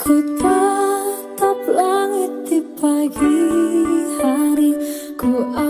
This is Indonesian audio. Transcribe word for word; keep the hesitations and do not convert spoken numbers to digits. Ku tatap langit di pagi hari, ku